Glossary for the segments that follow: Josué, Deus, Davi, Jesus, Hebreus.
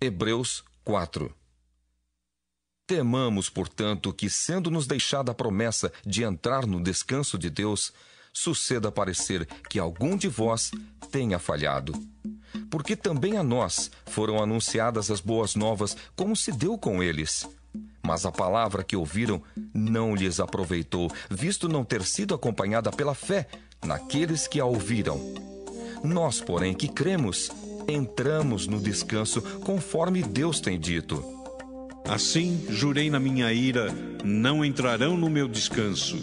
Hebreus 4. Temamos, portanto, que, sendo-nos deixada a promessa de entrar no descanso de Deus, suceda parecer que algum de vós tenha falhado. Porque também a nós foram anunciadas as boas novas, como se deu com eles. Mas a palavra que ouviram não lhes aproveitou, visto não ter sido acompanhada pela fé naqueles que a ouviram. Nós, porém, que cremos, entramos no descanso, conforme Deus tem dito. Assim, jurei na minha ira, não entrarão no meu descanso.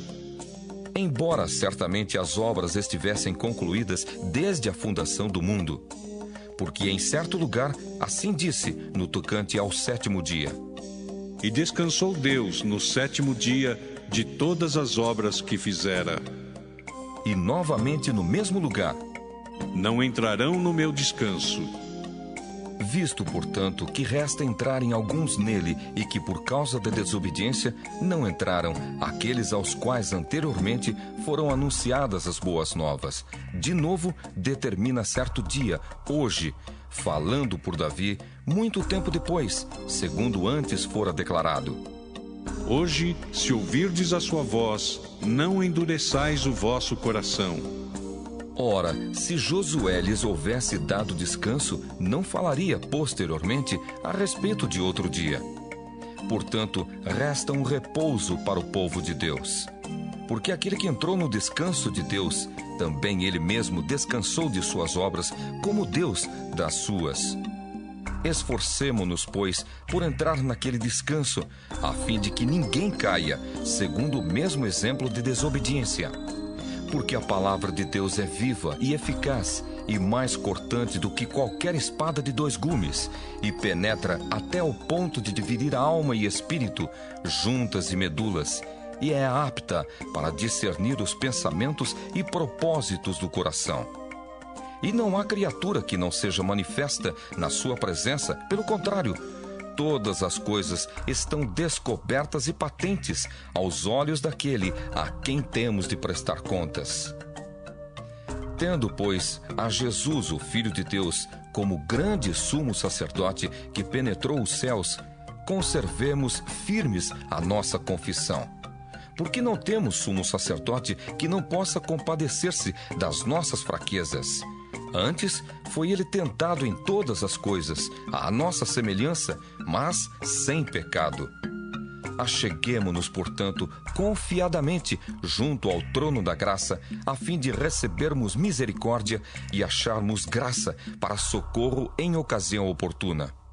Embora certamente as obras estivessem concluídas desde a fundação do mundo, porque em certo lugar assim disse no tocante ao sétimo dia. E descansou Deus no sétimo dia de todas as obras que fizera. E novamente no mesmo lugar. Não entrarão no meu descanso. Visto, portanto, que resta entrarem alguns nele e que por causa da desobediência não entraram aqueles aos quais anteriormente foram anunciadas as boas novas. De novo, determina certo dia, hoje, falando por Davi, muito tempo depois, segundo antes fora declarado. Hoje, se ouvirdes a sua voz, não endureçais o vosso coração. Ora, se Josué lhes houvesse dado descanso, não falaria posteriormente a respeito de outro dia. Portanto, resta um repouso para o povo de Deus. Porque aquele que entrou no descanso de Deus, também ele mesmo descansou de suas obras, como Deus das suas. Esforcemo-nos, pois, por entrar naquele descanso, a fim de que ninguém caia, segundo o mesmo exemplo de desobediência. Porque a palavra de Deus é viva e eficaz, e mais cortante do que qualquer espada de dois gumes, e penetra até o ponto de dividir a alma e espírito, juntas e medulas, e é apta para discernir os pensamentos e propósitos do coração. E não há criatura que não seja manifesta na sua presença, pelo contrário, todas as coisas estão descobertas e patentes aos olhos daquele a quem temos de prestar contas. Tendo, pois, a Jesus, o Filho de Deus, como grande sumo sacerdote que penetrou os céus, conservemos firmes a nossa confissão. Porque não temos sumo sacerdote que não possa compadecer-se das nossas fraquezas. Antes, foi ele tentado em todas as coisas, à nossa semelhança, mas sem pecado. Acheguemo-nos, portanto, confiadamente junto ao trono da graça, a fim de recebermos misericórdia e acharmos graça para socorro em ocasião oportuna.